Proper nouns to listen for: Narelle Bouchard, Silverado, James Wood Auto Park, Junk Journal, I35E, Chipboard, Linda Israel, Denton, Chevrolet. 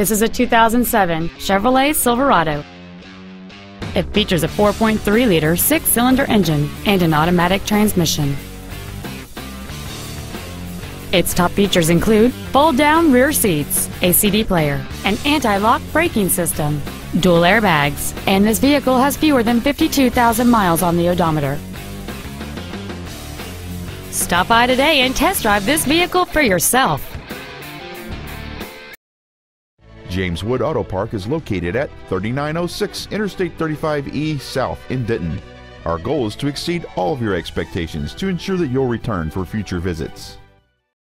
This is a 2007 Chevrolet Silverado. It features a 4.3-liter six-cylinder engine and an automatic transmission. Its top features include fold-down rear seats, a CD player, an anti-lock braking system, dual airbags, and this vehicle has fewer than 52,000 miles on the odometer. Stop by today and test drive this vehicle for yourself. James Wood Auto Park is located at 3906 Interstate 35E South in Denton. Our goal is to exceed all of your expectations to ensure that you'll return for future visits.